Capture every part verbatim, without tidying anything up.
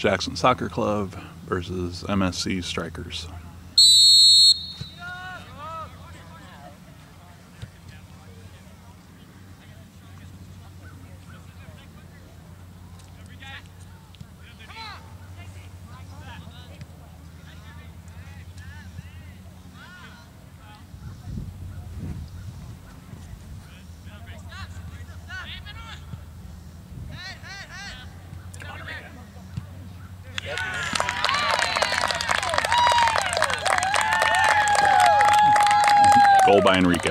Jackson Soccer Club versus M S C Strikers. Goal by Enrique.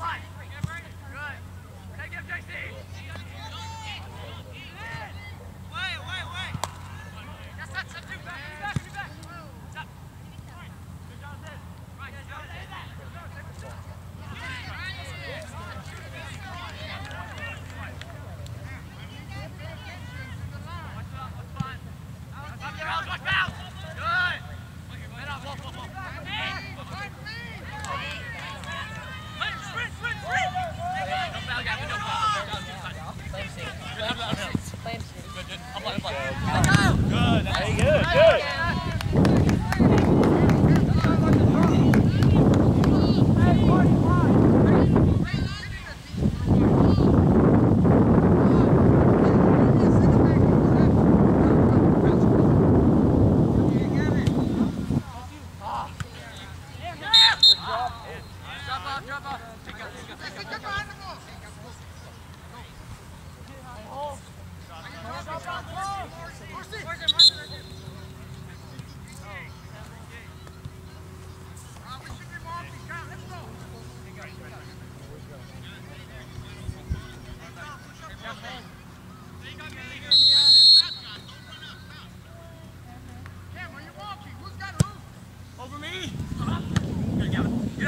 Right.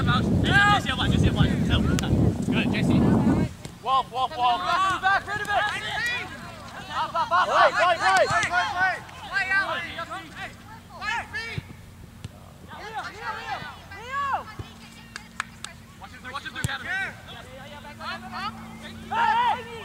Step out. Just hit one, just hit one. Help. Good, J C. Wolf, Wolf, Wolf. Right to the back, rid of it. Up, up, up. Right, right, right. Right, right. Play out. Hey, play feet. Leo, Leo, Leo. Watch it through, watch it through. Yeah. Up, up. Hey, hey.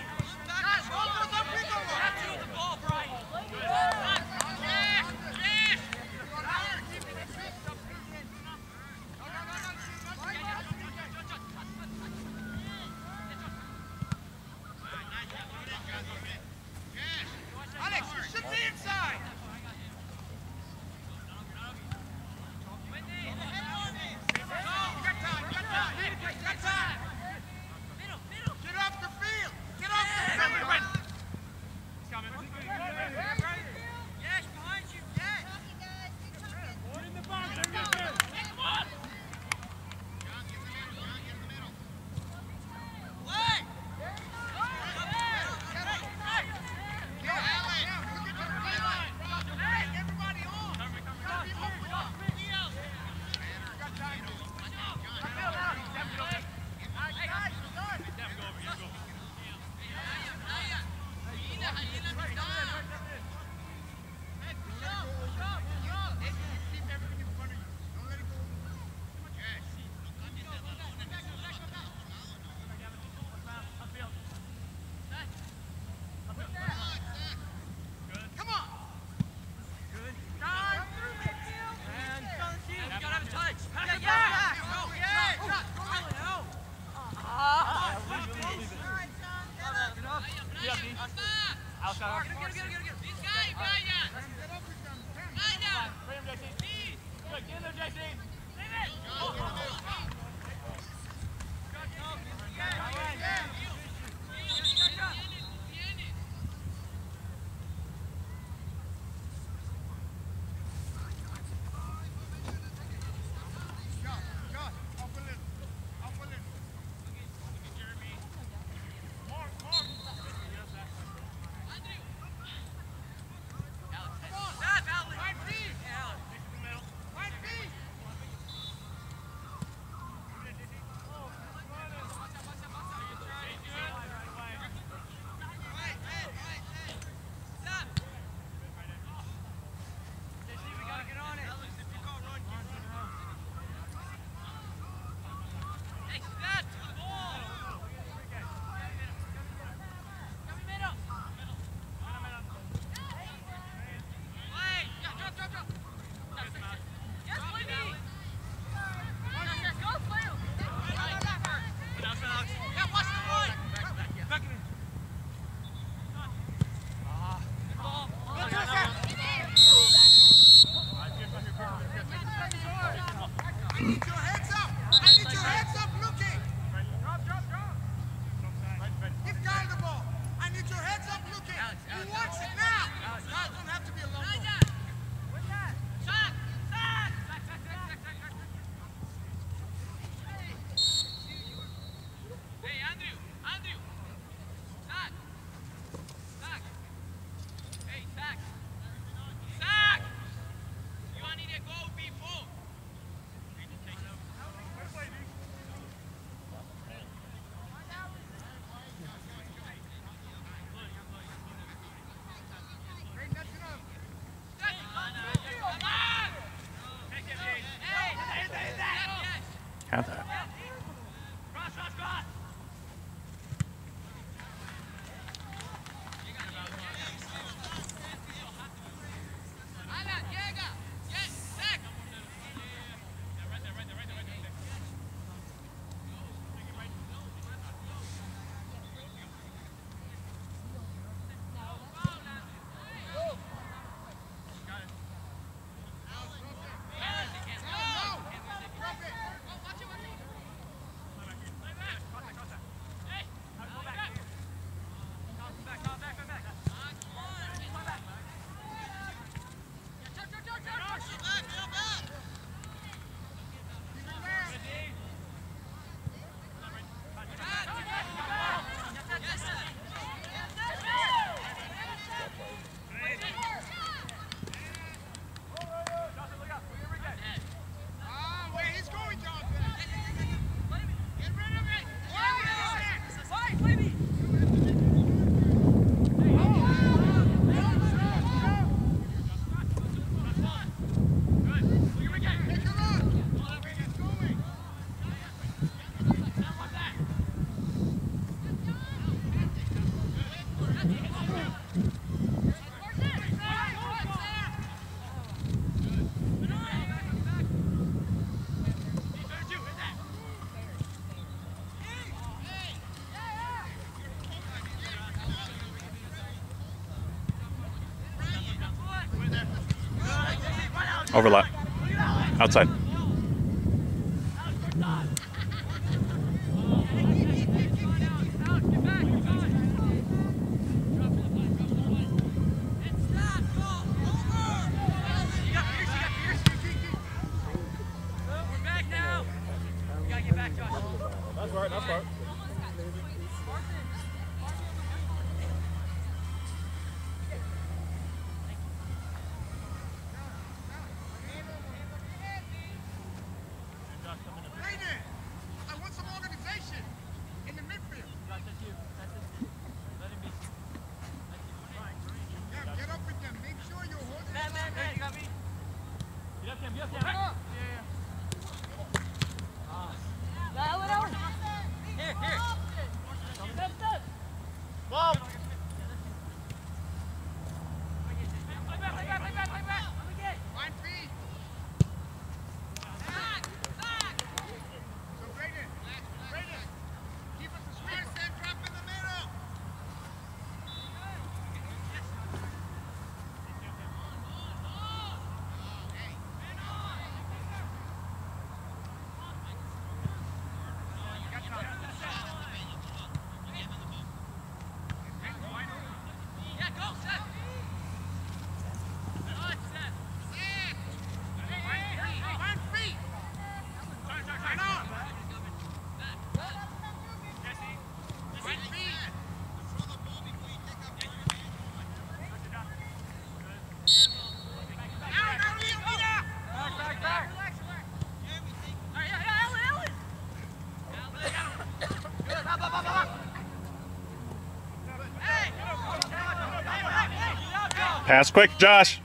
Overlap. Outside. Pass quick, Josh.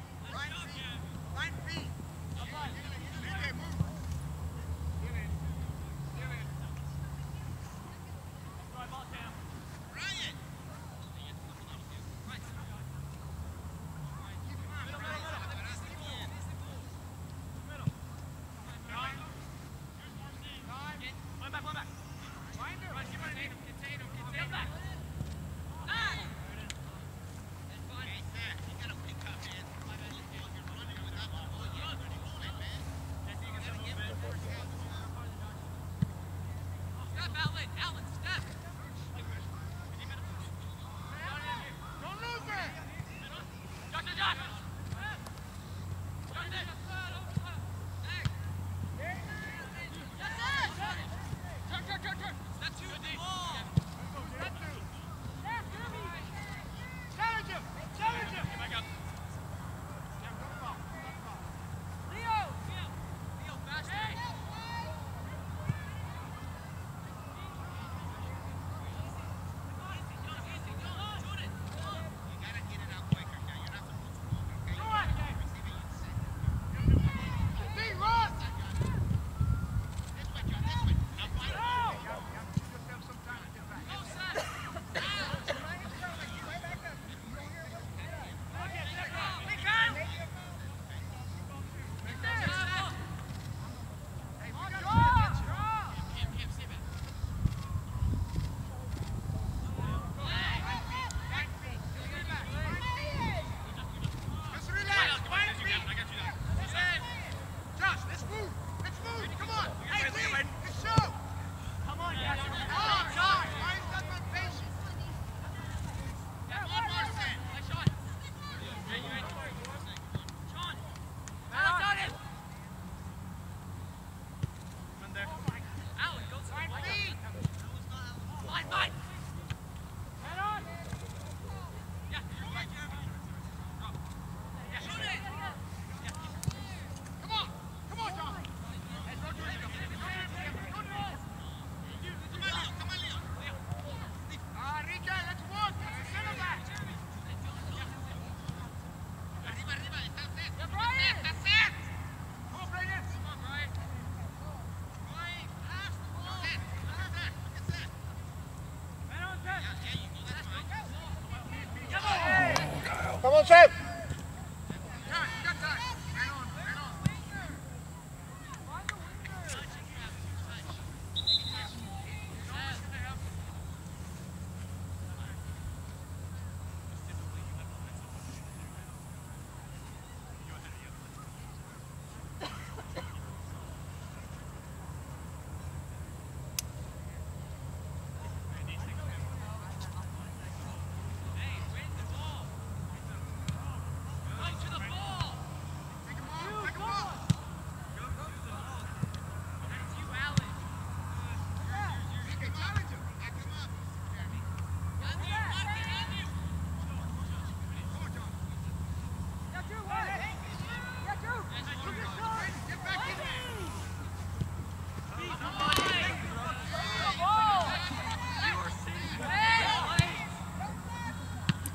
Set.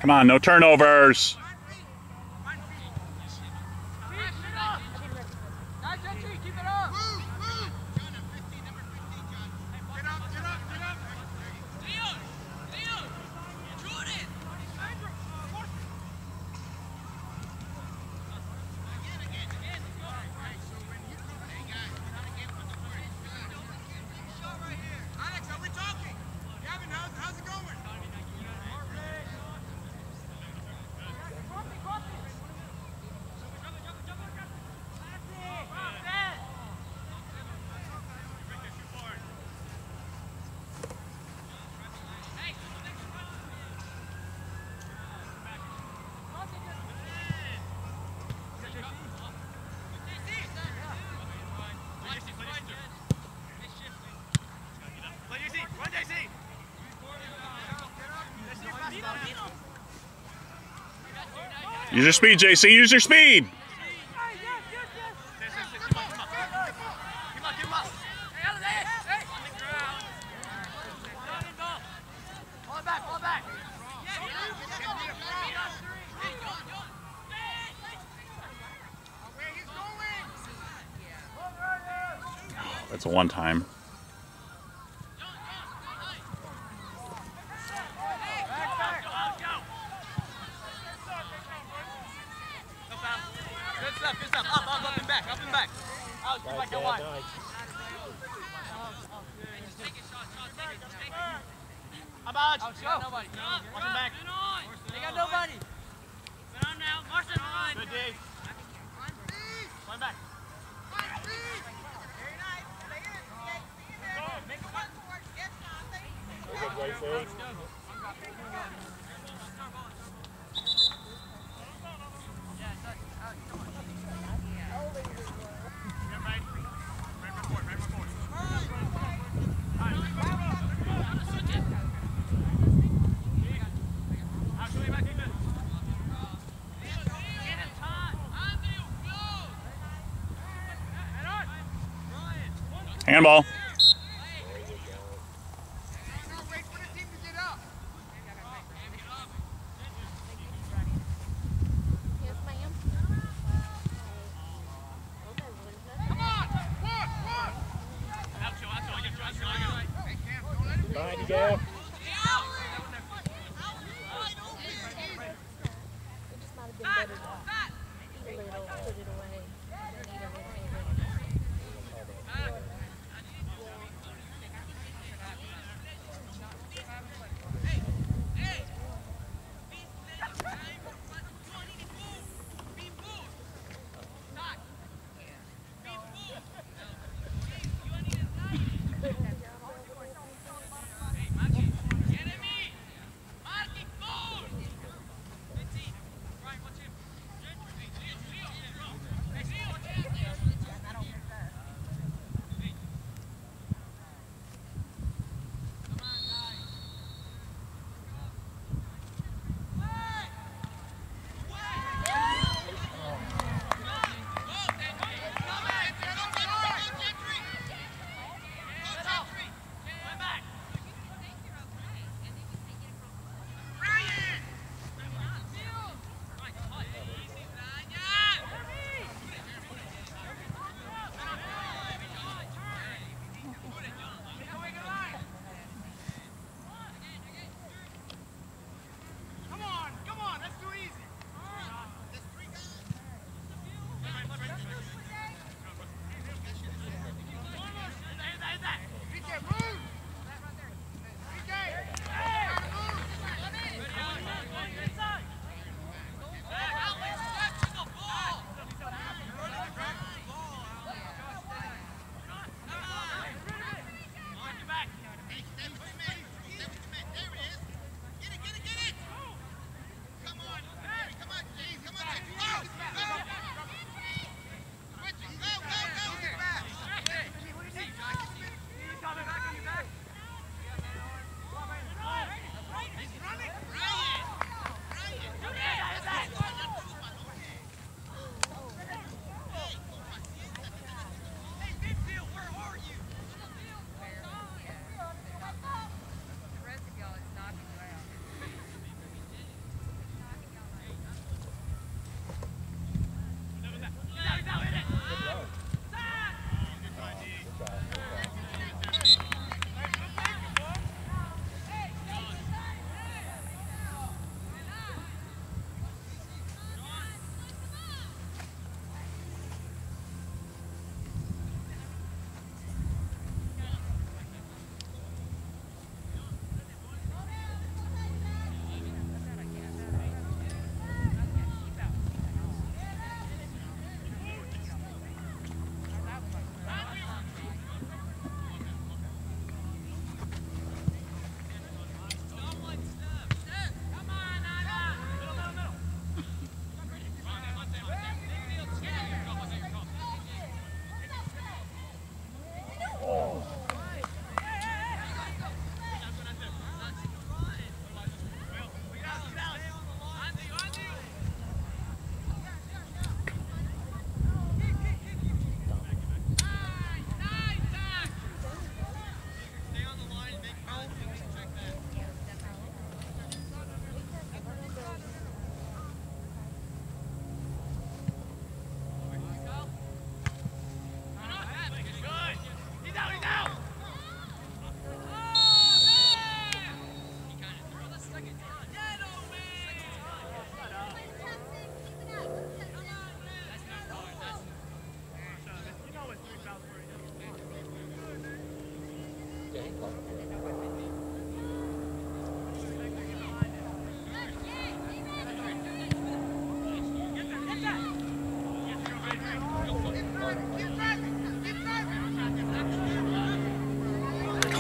Come on, no turnovers. Use your speed, J C. Use your speed. Oh, that's a one-time. Handball. Thank you.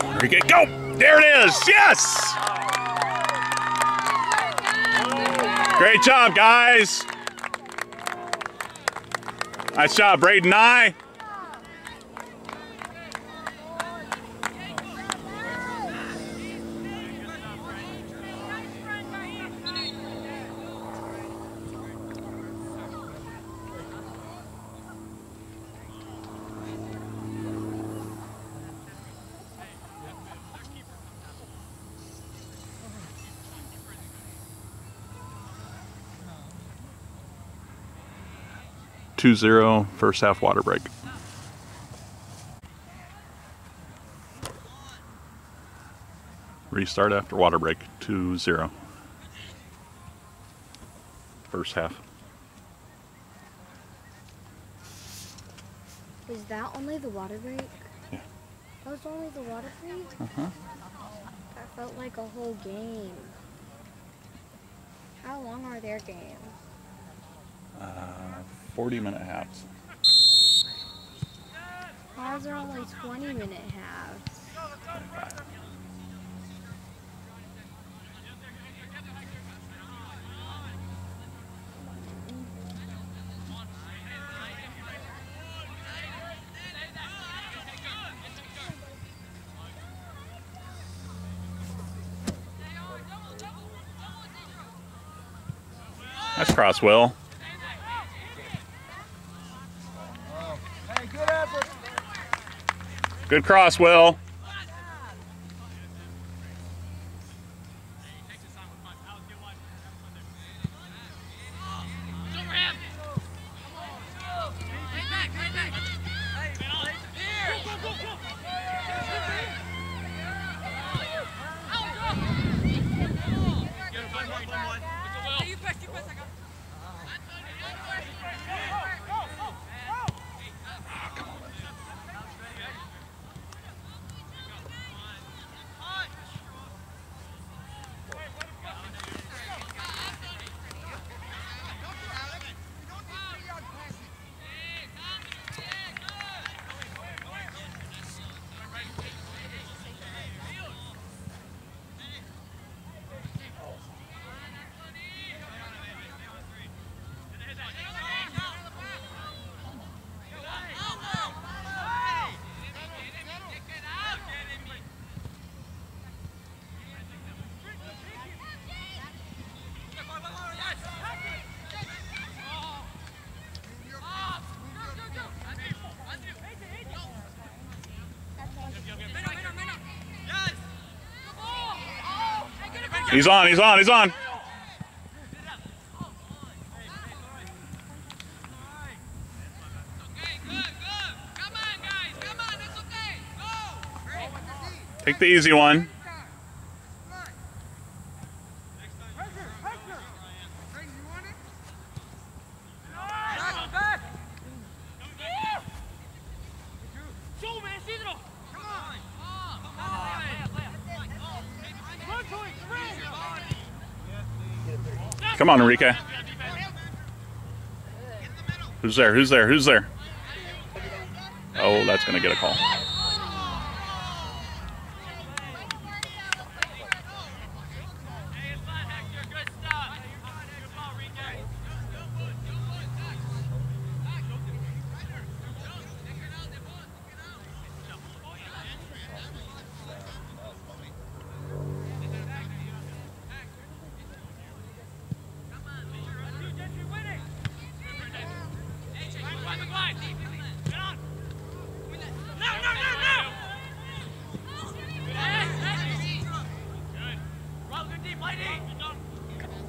Enrique, go! There it is! Yes! Great job, guys! Nice job, Braden Nye. two zero, first half water break. Restart after water break, two zero. First half. Was that only the water break? Yeah. That was only the water break? Uh-huh. That felt like a whole game. How long are their games? Uh... forty minute halves. Ours are only twenty minute halves. twenty-five. Nice cross, Will. Good cross, Will. He's on, he's on, he's on. Take the easy one. Come on, Enrique. Who's there? Who's there? Who's there? Oh, that's going to get a call.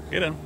Get in.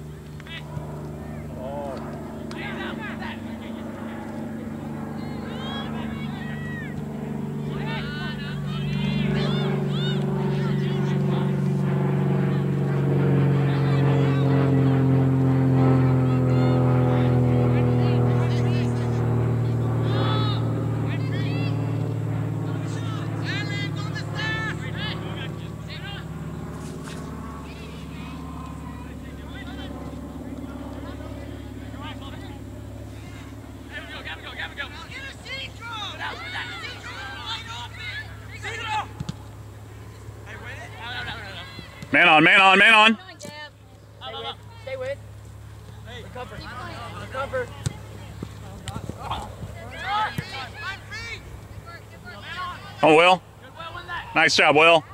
Man on, man on, man on. Stay with, stay with. Recover, recover. Oh, Will. Nice job, Will.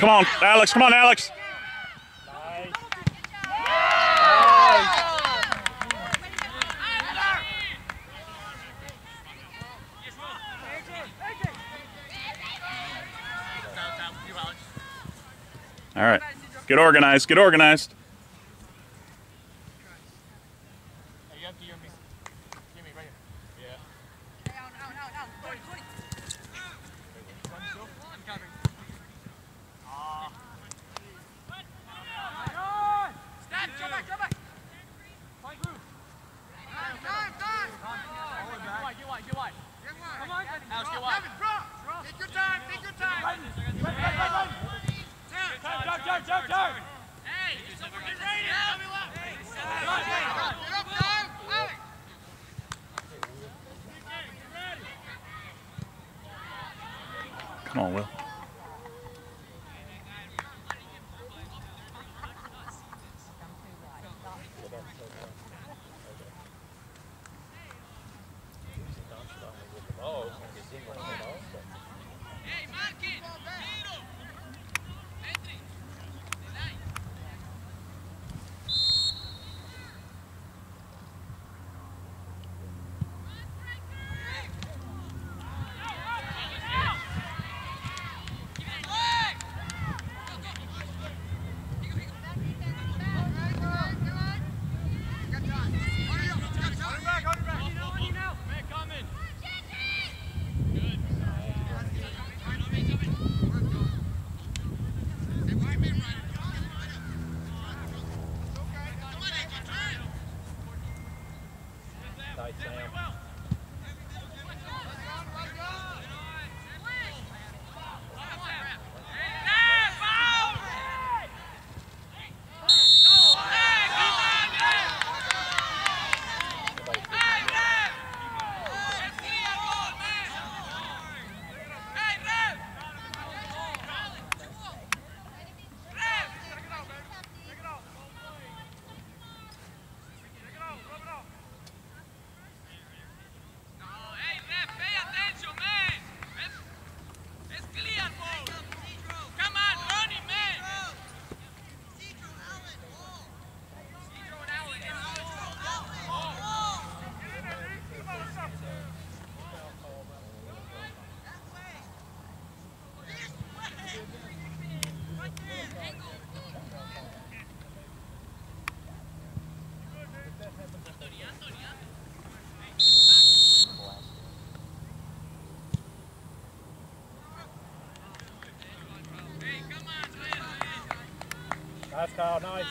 Come on, Alex. Come on, Alex. Nice. Nice. All right. Get organized. Get organized. Come on, Will. Kyle. Nice.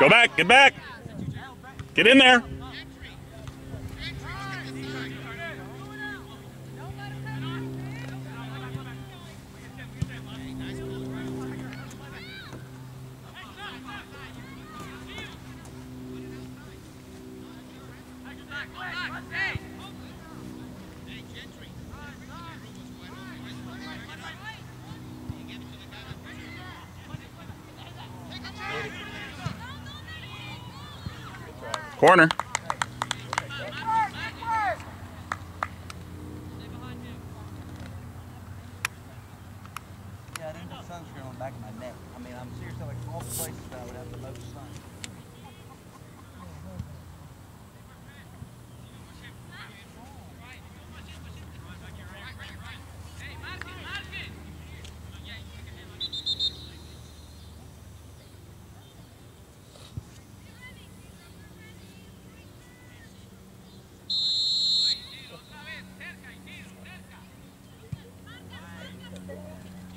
Go back, get back. Get in there. Corner.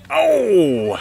Oh!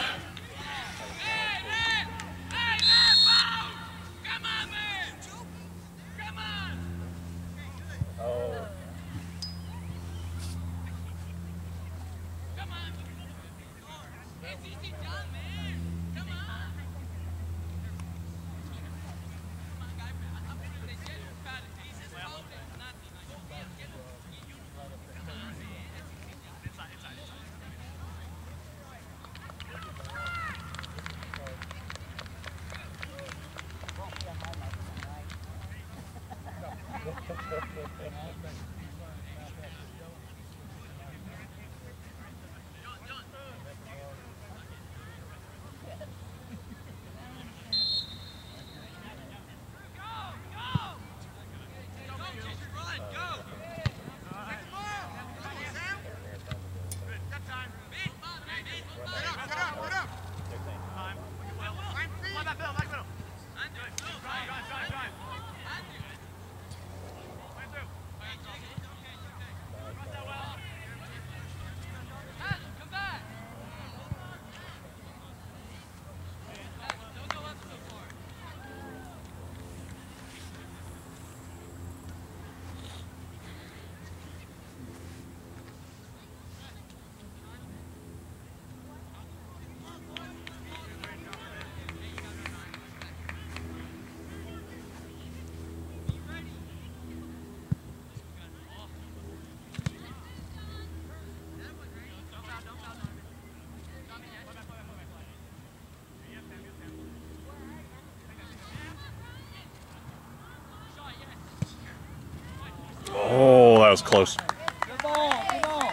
Oh, that was close. Good ball, good ball.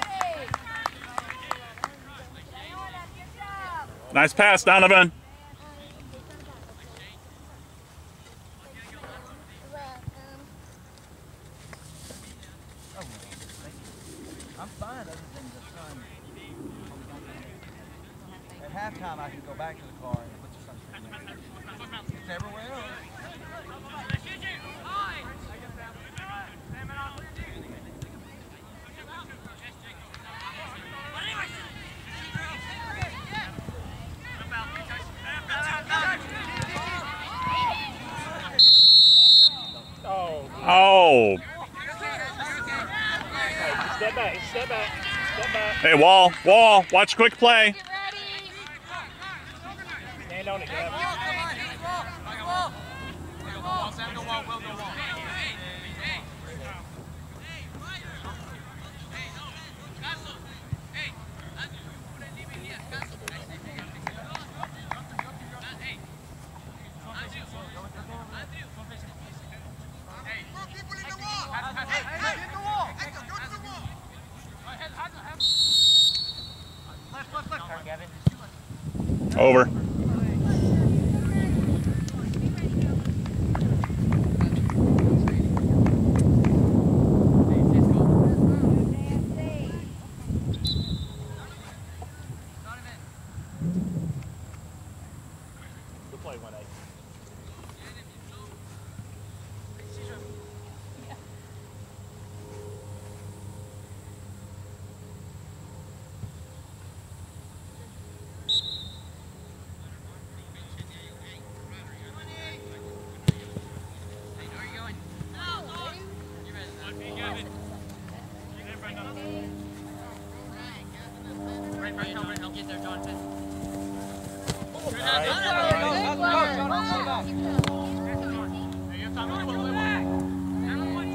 Nice pass, Donovan. I'm fine other than the sun. At halftime, I can go back to the car and put the sun. It's everywhere else. Oh. Step back, step back, step back. Hey, Wall, Wall, watch quick play. Stand on it, Gavin. Over.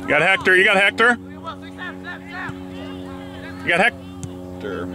You got Hector, you got Hector. You got Hector.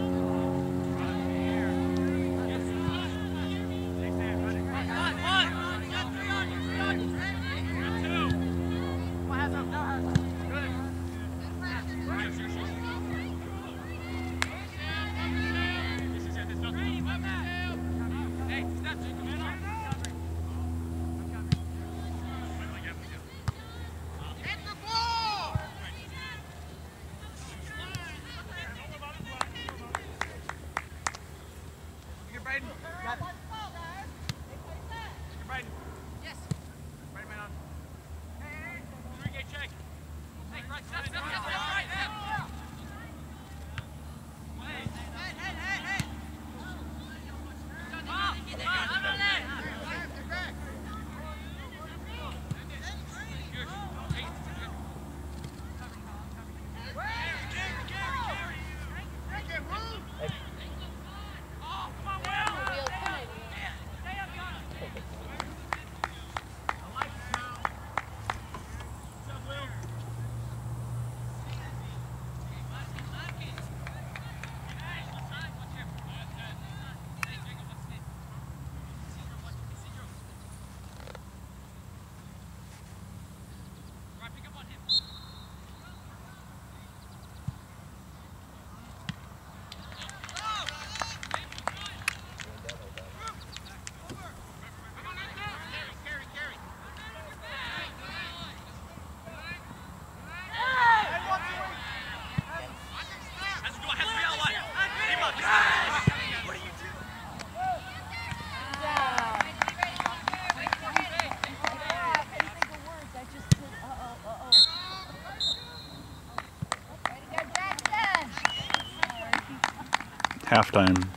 Halftime,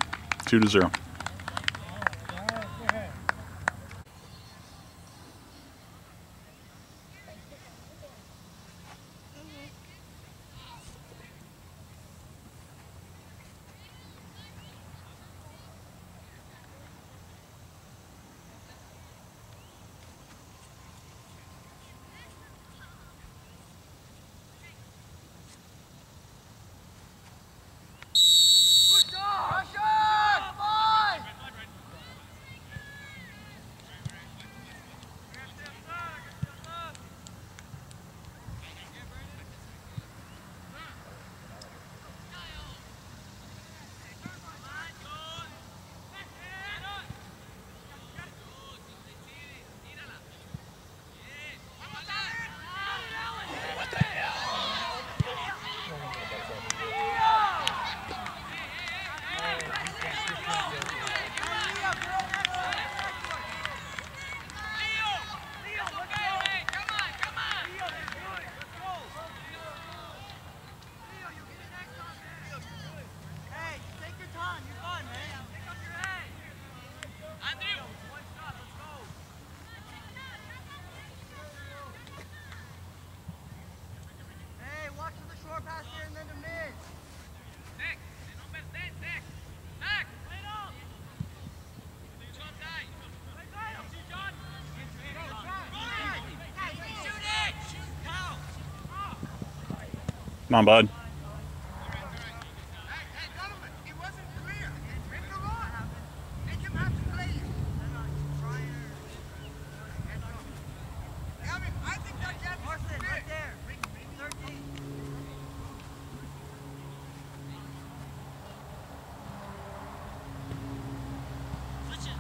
two to zero. Come on, bud. Switch it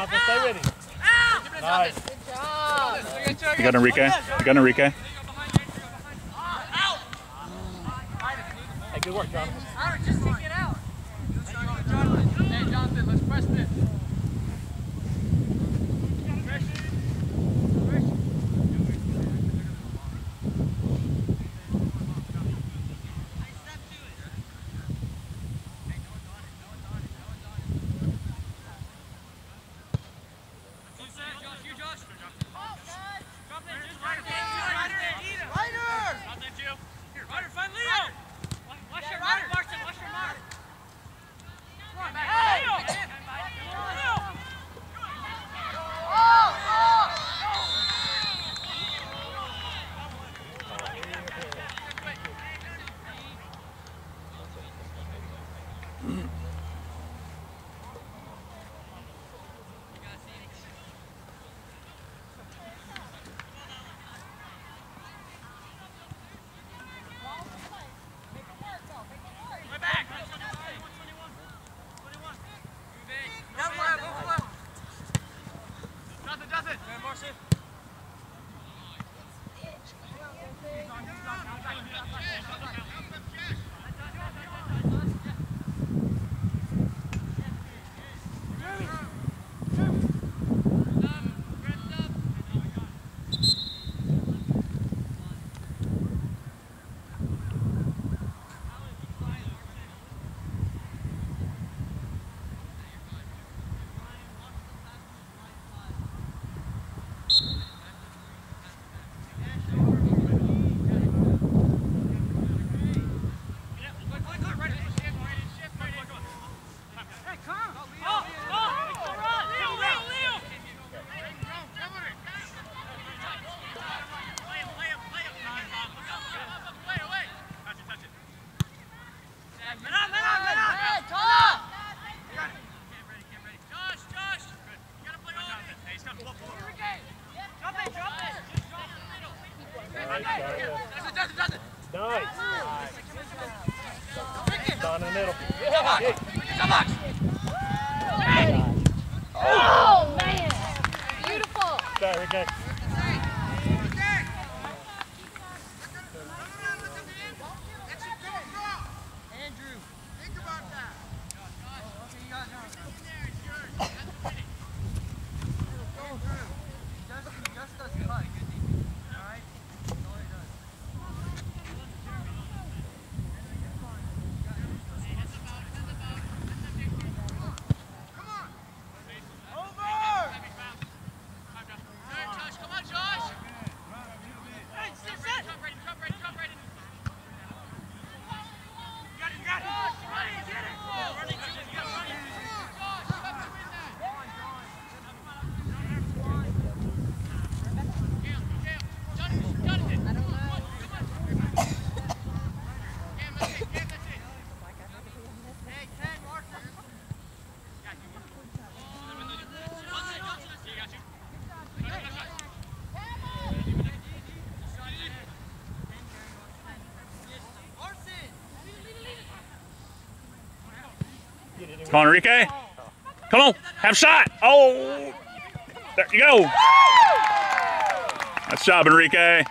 Johathan, stay with him. Nice. Good job. You got Enrique. You got Enrique. Hey, good work, Johathan. All right, just take it out. Hey, Johathan, let's press this. Come on, Enrique. Come on. Have a shot. Oh. There you go. Nice job, Enrique.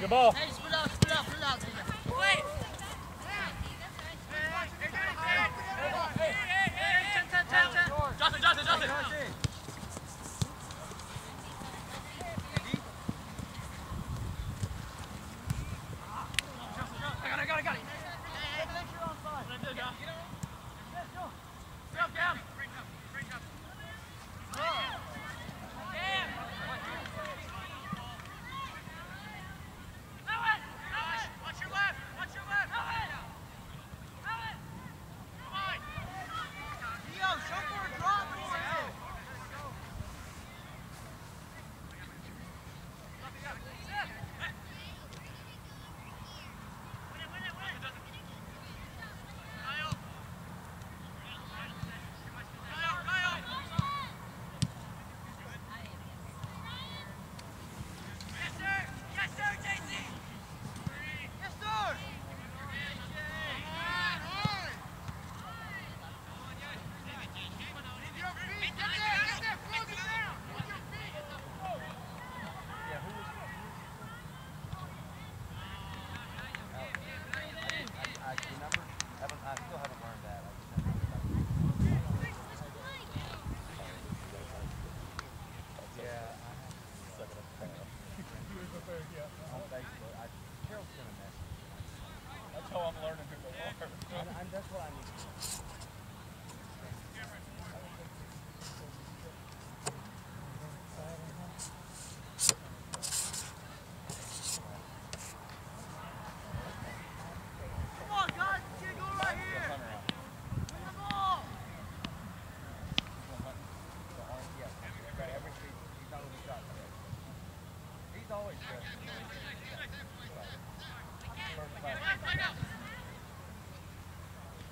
Good ball. Hey, split out, split out, split out. Wait. Johnson, Johnson, Johnson. I got it, I got it, I got it. Back out.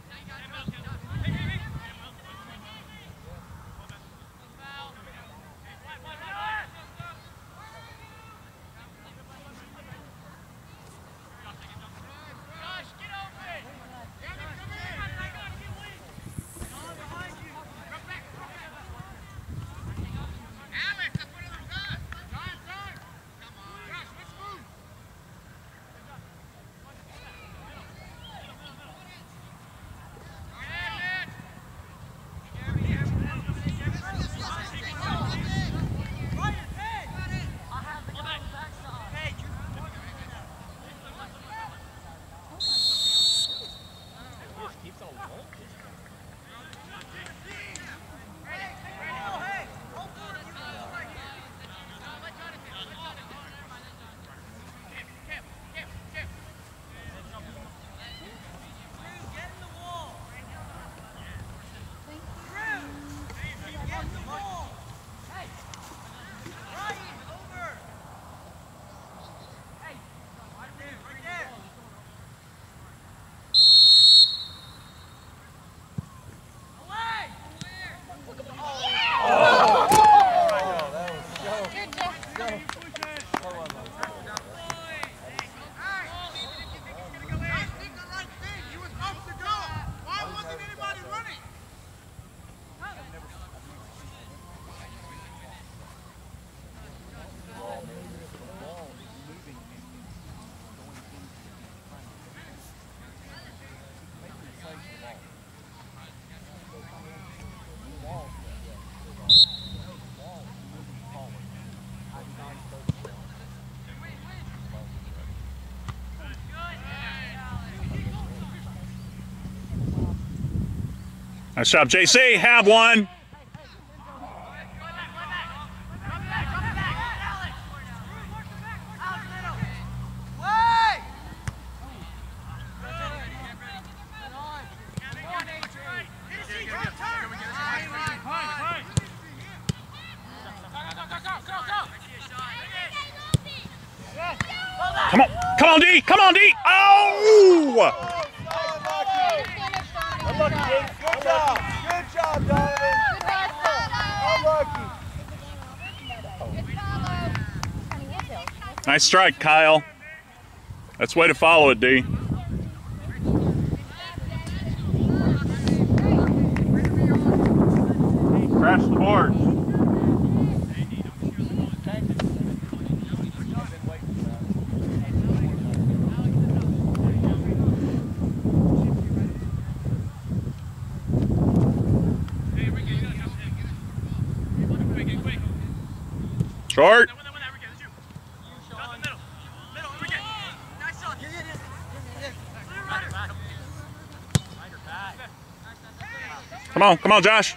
Now you got it. Nice job, J C. Have one. Come on, come on, D! Come on, D! Oh! Unlucky, D. Good job. Good job, Donovan. Unlucky. Nice strike, Kyle. That's the way to follow it, D. Crash the board. Short. Come on, come on, Josh.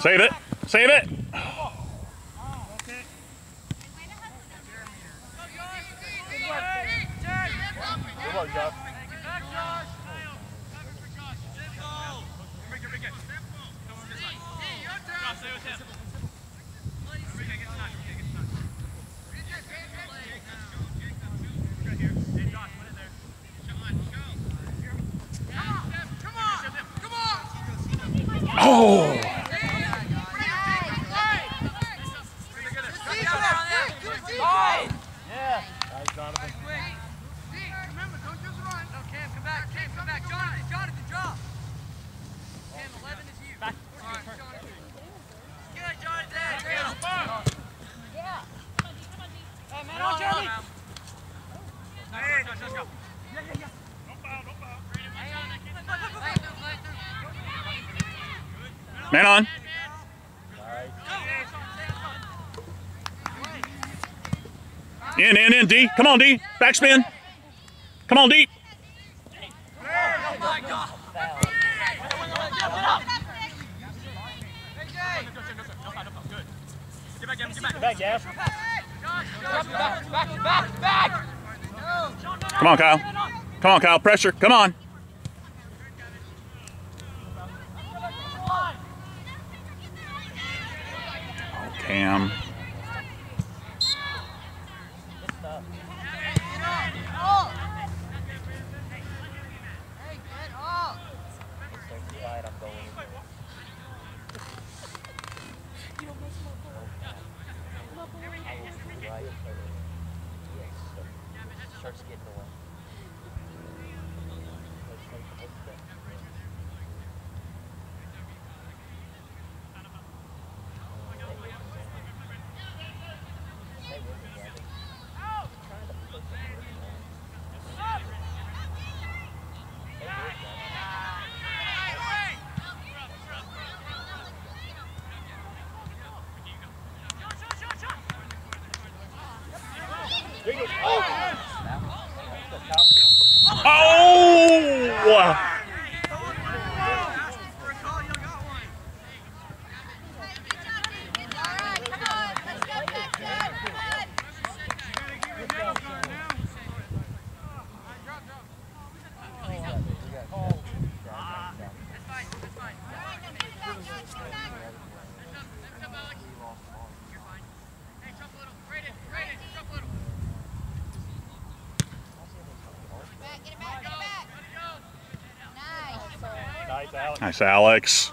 Save it! Save it! Oh. Oh! Man on. In, in, in, D. Come on, D. Backspin. Come on, D. Come on, Kyle. Come on, Kyle. Pressure. Come on. Damn. That's fine. That's fine. Nice, Alex.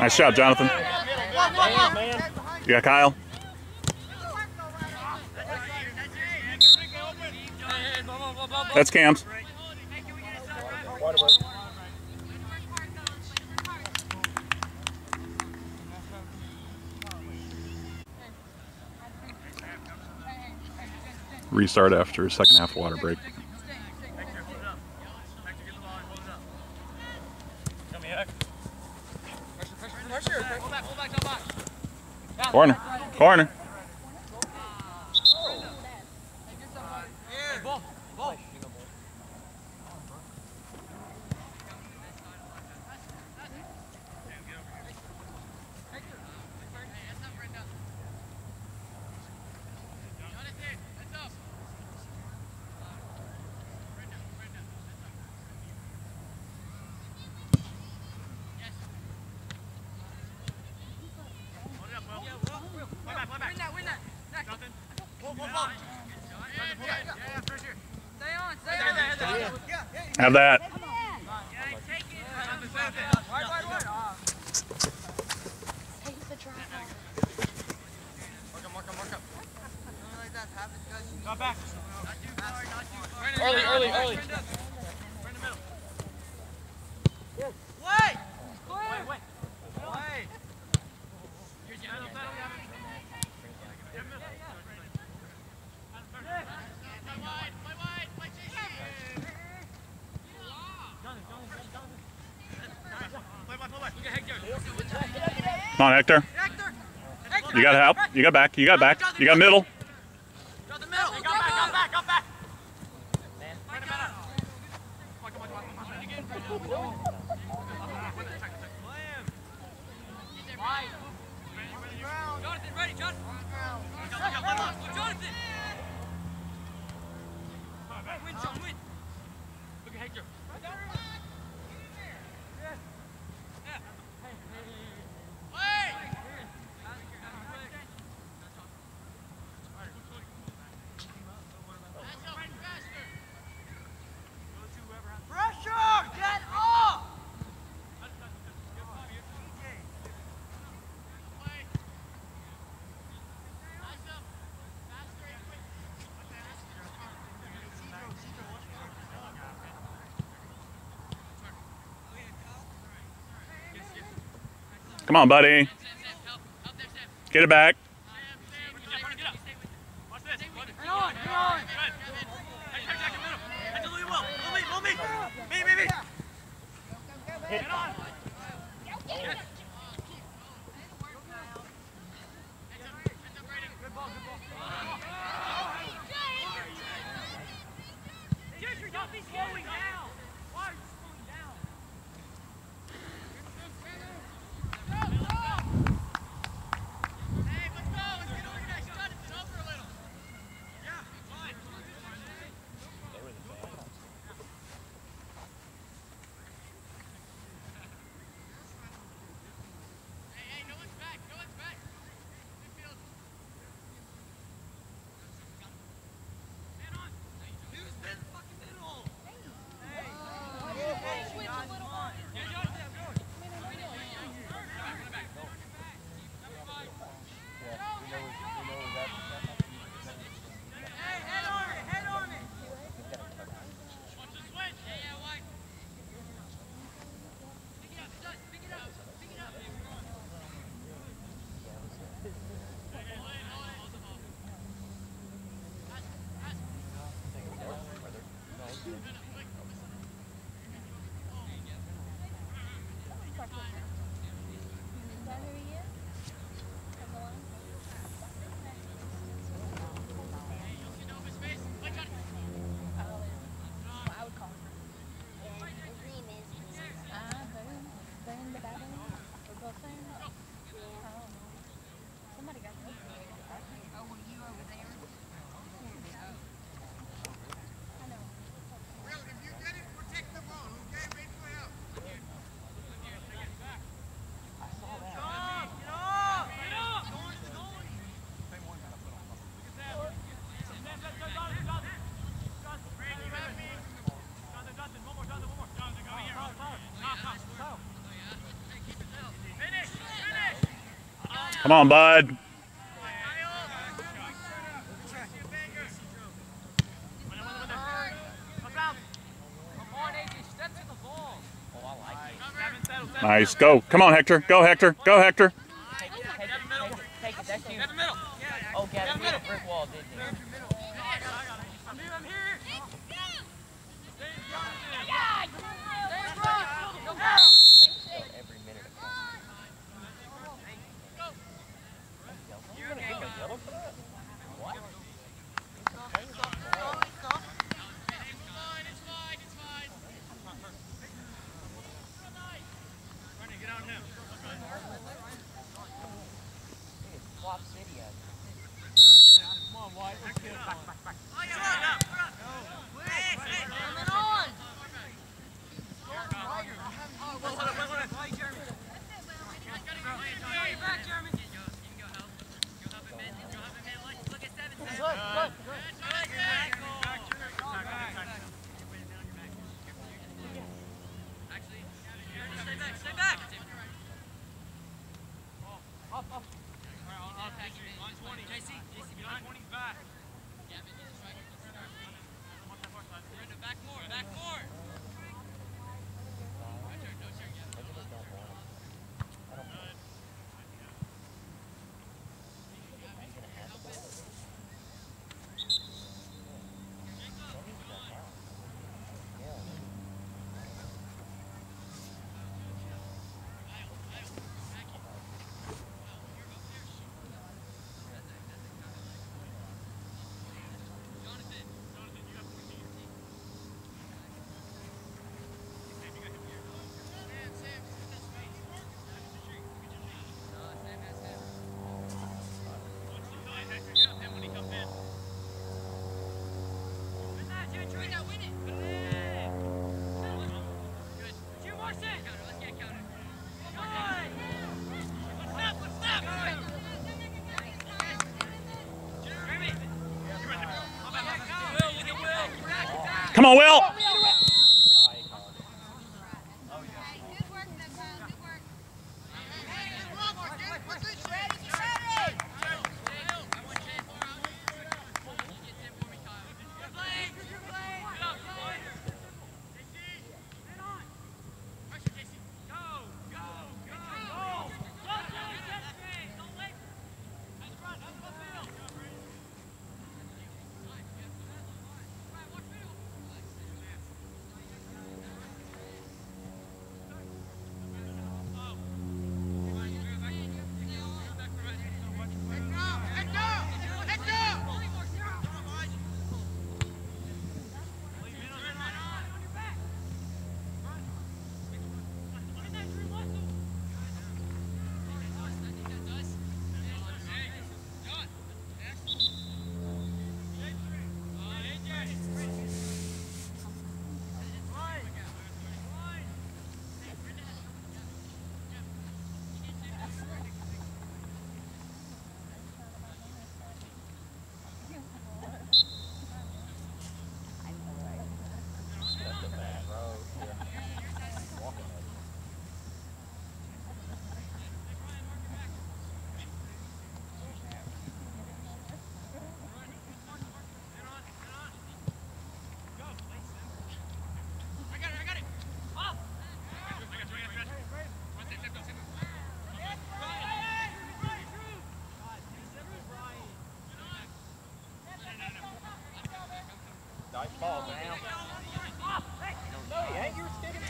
Nice job, Johathan. You got Kyle? That's Cam's. Restart after second half water break. Corner. Corner. Have that. Early, early, early. Come on, Hector. You got help. You got back. You got back. You got middle. Come on, buddy. Get it back. Come on, bud. Nice. Go. Come on, Hector. Go, Hector. Go, Hector. Take it. Take it. Take it. That's you. Oh, Gavin hit a brick wall, didn't he? Come on, Will.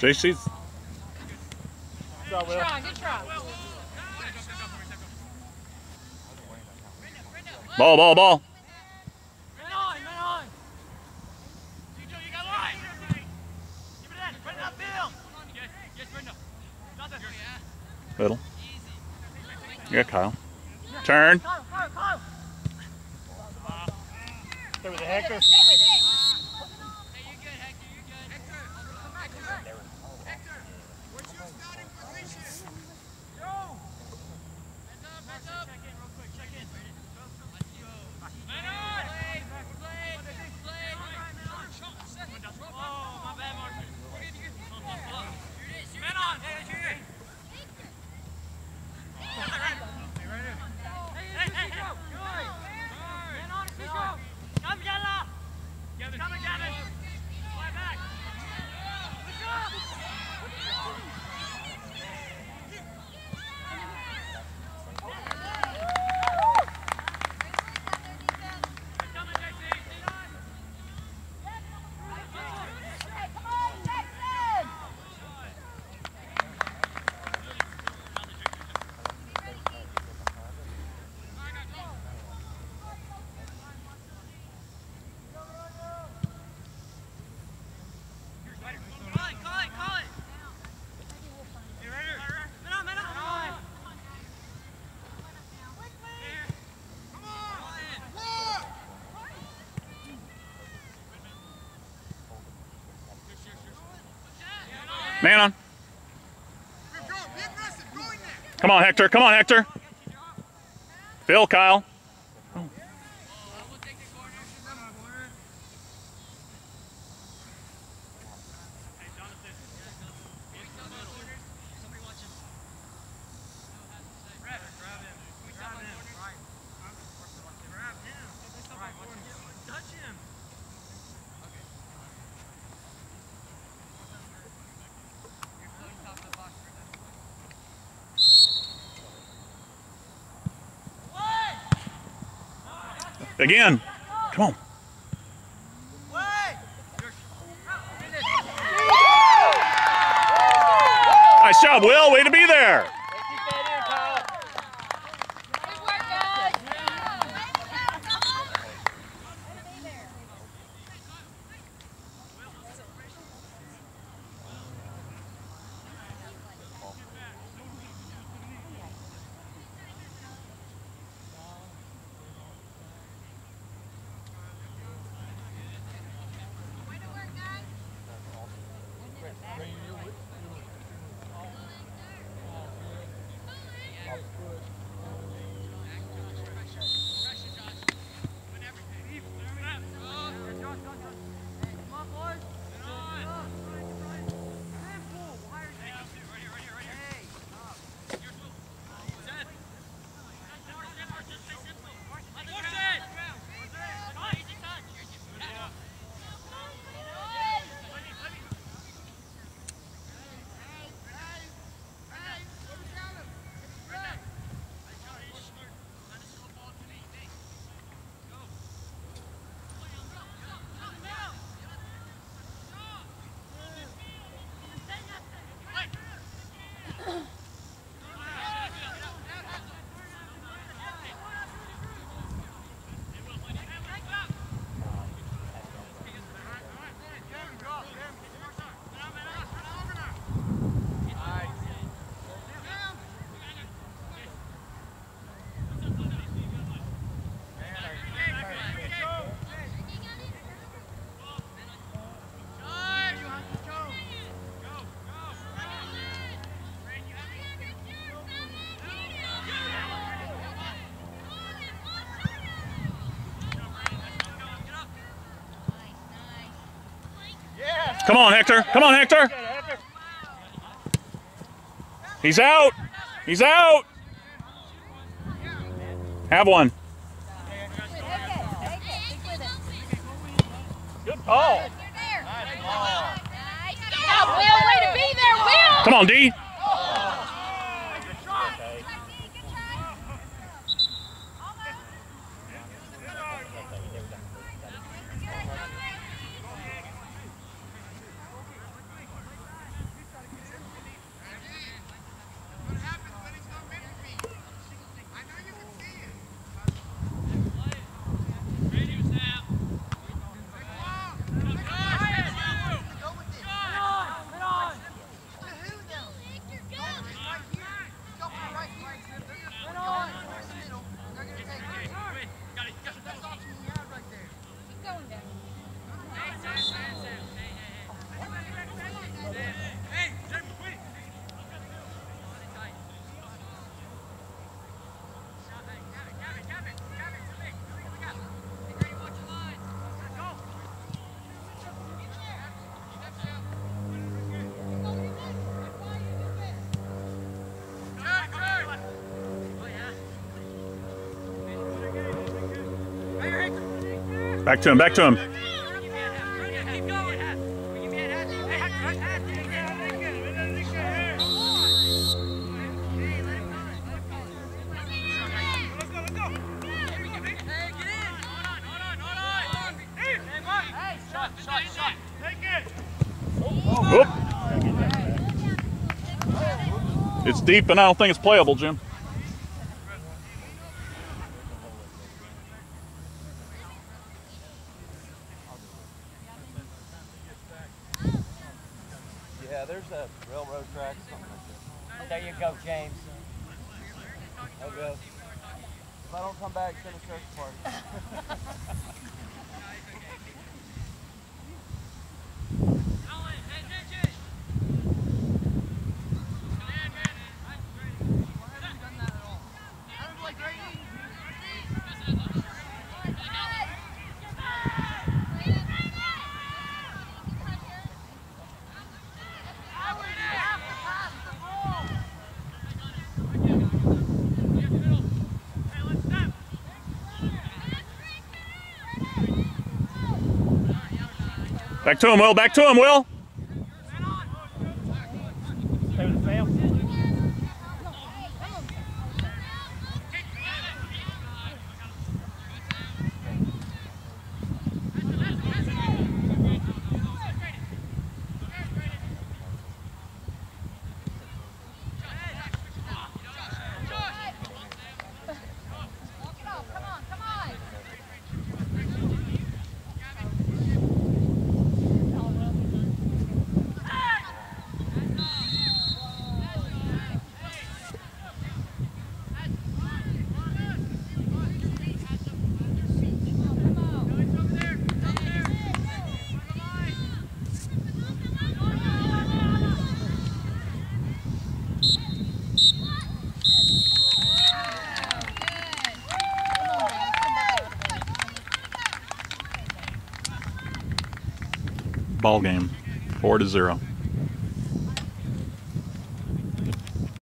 J C's. Good try, Will. Good try. Good try. Ball, ball, ball. Man on, man on. You got line. Give it that. Bring it up, Bill. Yes, yes, bring it up. Little. Yeah, Kyle. Turn. Kyle, Kyle, Kyle. Stay with the Hectors. Stay with it. Man on. Come on, Hector. Come on, Hector. Phil, Kyle. Oh. Again. Come on. Nice job, Will. Way to be there. Come on, Hector. Come on, Hector. He's out. He's out. Have one. Good ball. Yeah, Will, way to be there, Will. Come on, D. Back to him, back to him. It's deep, and I don't think it's playable, Jim. Yeah, there's a railroad track. Like there you go, James. There you go. If I don't come back, send a search party. Back to him, Will. Back to him, Will. Ball game, four to zero.